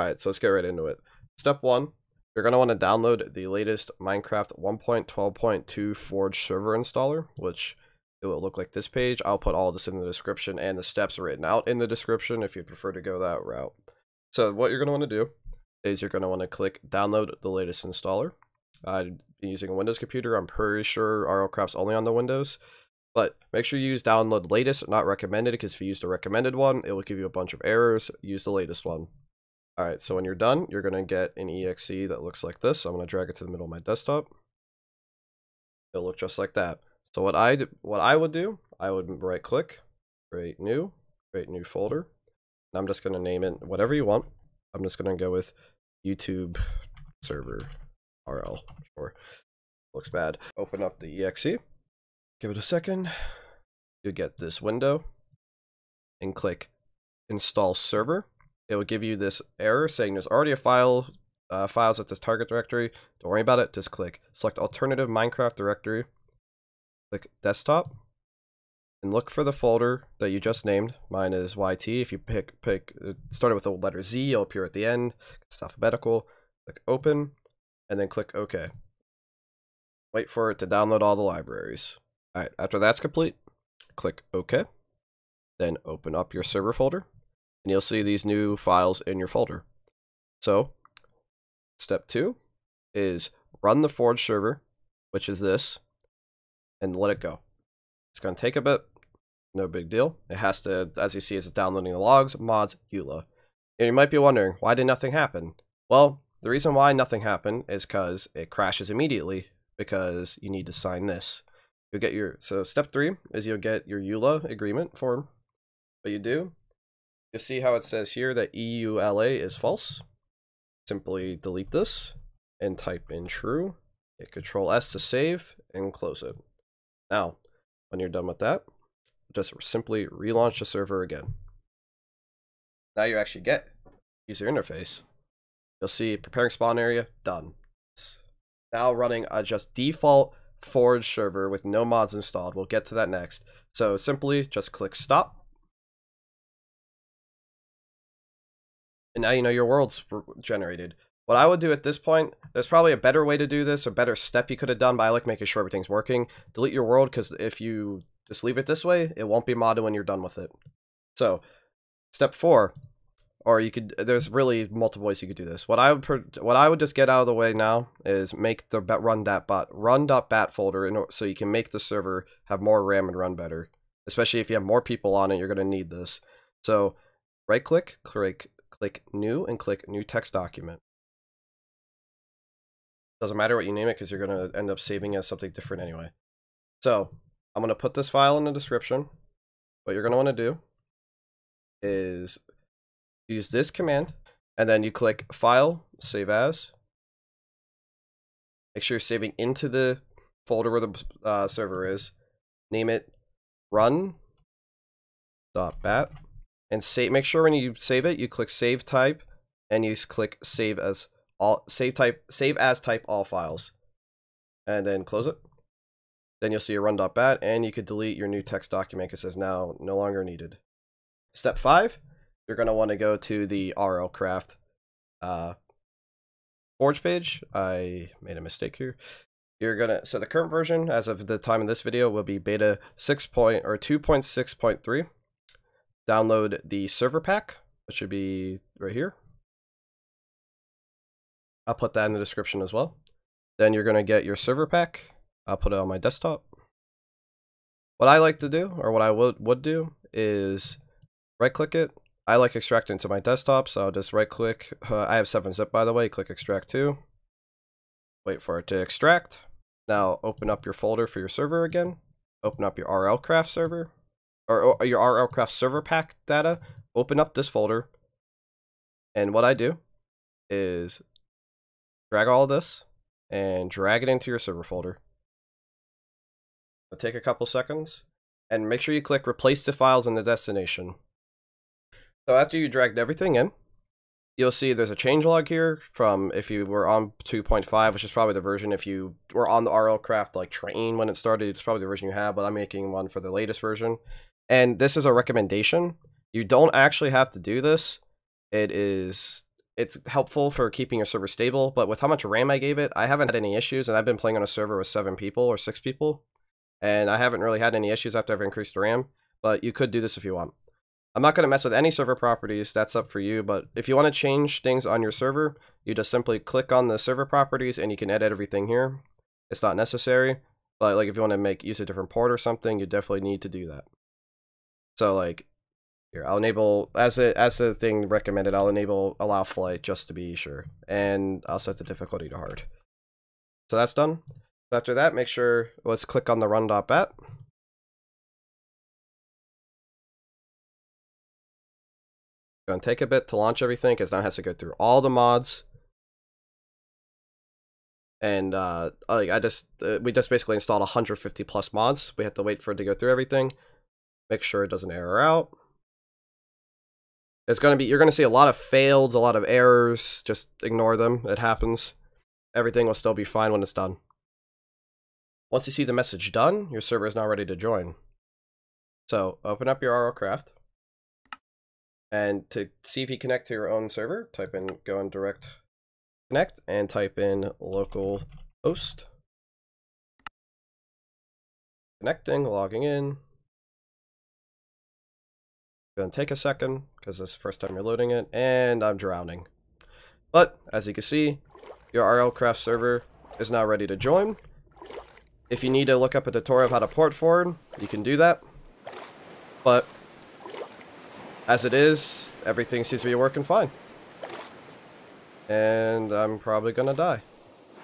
Alright, so let's get right into it. Step 1, you're going to want to download the latest Minecraft 1.12.2 Forge server installer, which it will look like this page. I'll put all this in the description and the steps written out in the description if you prefer to go that route. So what you're going to want to do is you're going to want to click download the latest installer. I'm using a Windows computer. I'm pretty sure RLCraft's only on the Windows. But make sure you use download latest, not recommended, because if you use the recommended one, it will give you a bunch of errors. Use the latest one. Alright, so when you're done, you're going to get an exe that looks like this. I'm going to drag it to the middle of my desktop. It'll look just like that. So what I would do, I would right click, create new folder. And I'm just going to name it whatever you want. I'm just going to go with YouTube server RL. Sure. Looks bad. Open up the exe. Give it a second. You get this window and click install server. It will give you this error saying there's already a file, files at this target directory. Don't worry about it. Just click select alternative Minecraft directory, click desktop, and look for the folder that you just named. Mine is YT. If you pick it started with the letter Z, it'll appear at the end. It's alphabetical. Click open, and then click OK. Wait for it to download all the libraries. All right. After that's complete, click OK. Then open up your server folder. And you'll see these new files in your folder. So step 2 is run the Forge server, which is this, and let it go. It's going to take a bit. No big deal. It has to, as you see, it's downloading the logs, mods, EULA. And you might be wondering, why did nothing happen? Well, the reason why nothing happened is because it crashes immediately because you need to sign this. You'll get your, so step 3 is you'll get your EULA agreement form. What you do, you see how it says here that EULA is false. Simply delete this and type in true. Hit Control S to save and close it. Now, when you're done with that, just simply relaunch the server again. Now you actually get user interface. You'll see preparing spawn area, done. It's now running a just default Forge server with no mods installed. We'll get to that next. So simply just click stop. And now you know your world's generated. What I would do at this point, there's probably a better way to do this, a better step you could have done, but I like making sure everything's working. Delete your world, because if you just leave it this way, it won't be modded when you're done with it. So, step 4, or you could, there's really multiple ways you could do this. What I would just get out of the way now is make the run.bat folder so you can make the server have more RAM and run better. Especially if you have more people on it, you're going to need this. So, right click, click new and click new text document. Doesn't matter what you name it because you're going to end up saving as something different anyway. So I'm going to put this file in the description. What you're going to want to do is use this command and then you click file, save as. Make sure you're saving into the folder where the server is. Name it run.bat. And save, make sure when you save it, you click save type and you click save as all, save as type all files, and then close it. Then you'll see a run.bat and you could delete your new text document because it says now no longer needed. Step 5, you're going to want to go to the RLCraft Forge page. I made a mistake here. You're going to, so the current version as of the time of this video will be beta 2.6.3. Download the server pack, which should be right here. I'll put that in the description as well. Then you're going to get your server pack. I'll put it on my desktop. What I like to do, or what I would do, is right click it. I like extracting to my desktop, so I'll just right click. I have 7-zip, by the way. Click extract to. Wait for it to extract. Now open up your folder for your server again. Open up your RLCraft server. Or your RLCraft server pack data, open up this folder. And what I do is drag all this and drag it into your server folder. It'll take a couple seconds and make sure you click replace the files in the destination. So after you dragged everything in, you'll see there's a changelog here from if you were on 2.5, which is probably the version if you were on the RLCraft like train when it started, it's probably the version you have, but I'm making one for the latest version. And this is a recommendation. You don't actually have to do this. It is It's helpful for keeping your server stable, but with how much RAM I gave it, I haven't had any issues, and I've been playing on a server with 7 people or 6 people, and I haven't really had any issues after I've increased the RAM, but you could do this if you want. I'm not going to mess with any server properties, that's up for you, but if you want to change things on your server, you just simply click on the server properties and you can edit everything here. It's not necessary, but like if you want to use a different port or something, you definitely need to do that. So like here, I'll enable, as the thing recommended, I'll enable allow flight just to be sure, and I'll set the difficulty to hard. So that's done. After that, make sure, let's click on the run.bat. Going to take a bit to launch everything because now it has to go through all the mods, and we just basically installed 150 plus mods. We have to wait for it to go through everything, make sure it doesn't error out. It's going to be, you're going to see a lot of fails, a lot of errors, just ignore them, it happens. Everything will still be fine when it's done. Once you see the message done, your server is now ready to join. So open up your RLCraft. And to see if you connect to your own server, type in, go and direct connect and type in local host. Connecting, logging in. Gonna take a second because this is the first time you're loading it, and I'm drowning. But as you can see, your RLCraft server is now ready to join. If you need to look up a tutorial of how to port forward, you can do that. But as it is, everything seems to be working fine. And I'm probably gonna die.